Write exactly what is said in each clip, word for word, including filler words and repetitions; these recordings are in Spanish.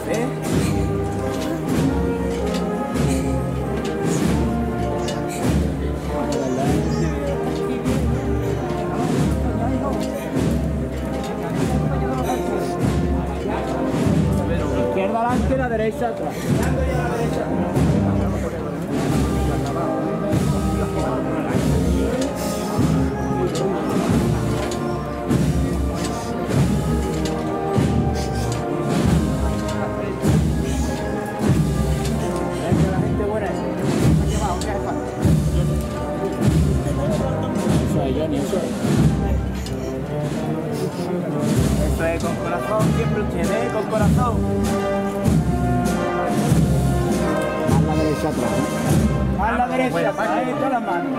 café. Izquierda adelante, la derecha atrás. Esto es con corazón, siempre ustedes, con corazón. A la derecha atrás. A la derecha, ahí está la mano.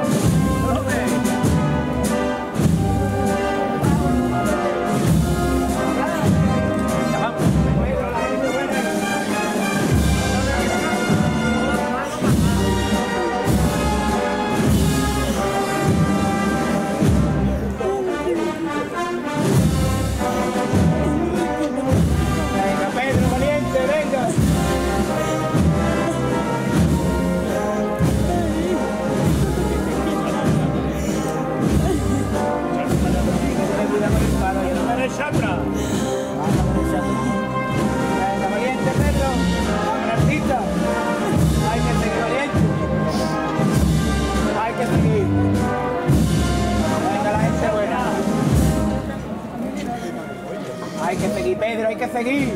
Hay que seguir, Pedro, hay que seguir.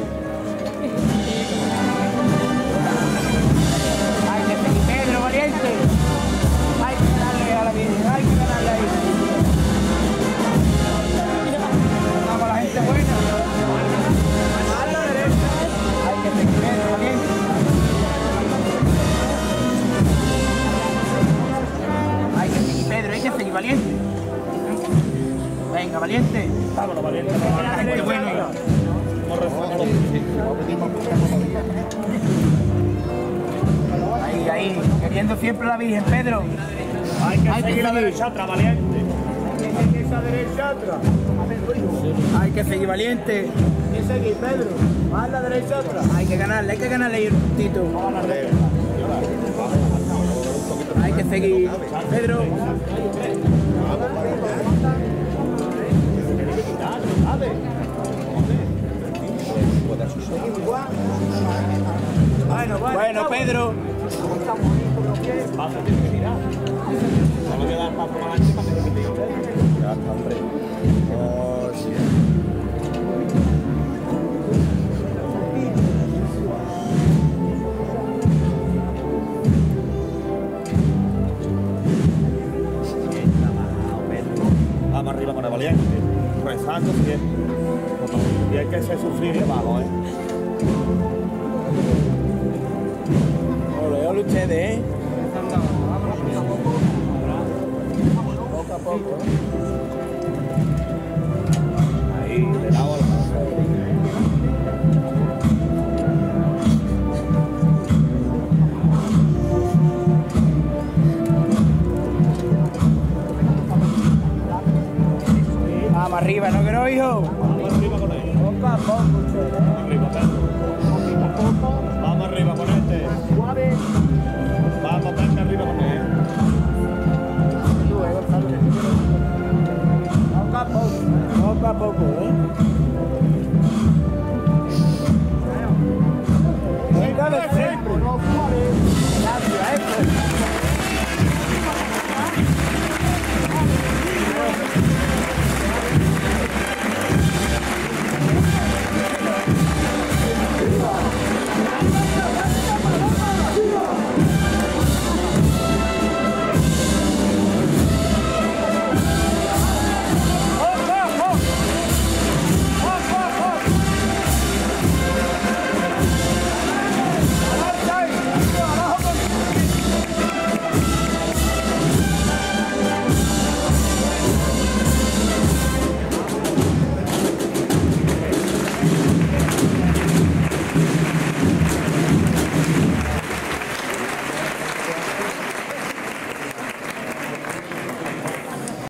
Hay que seguir, Pedro, valiente. Hay que ganarle a la vida, hay que ganarle a ella. Vamos a la gente buena. A la derecha. Hay que seguir, Pedro, valiente. Hay que seguir, Pedro, hay que seguir, valiente. Venga, valiente. Vámonos, valiente. Muy bueno. Ahí, ahí. Queriendo siempre la Virgen, Pedro. Hay que seguir la derecha atrás, valiente. Hay que seguir esa derecha atrás. Hay que seguir, valiente. Hay que seguir, Pedro. Más la derecha atrás. Hay que ganarle, hay que ganarle ahí un puntito. Hay que seguir, Pedro. Bueno, bueno, bueno, Pedro. Vamos arriba con la valiente. Rezando y hay que hacer sufrir abajo, ¿eh? Ole, ole ustedes, ¿eh? Poco a poco. Ahí, de la bola. Vamos arriba, ¿no creo, hijo? Vamos arriba con él. Poco a poco, ustedes. Vamos arriba, Pedro. Vamos arriba con este. Suave. Vamos, Pedro, arriba con él. Poco a poco. Poco a poco, ¿eh?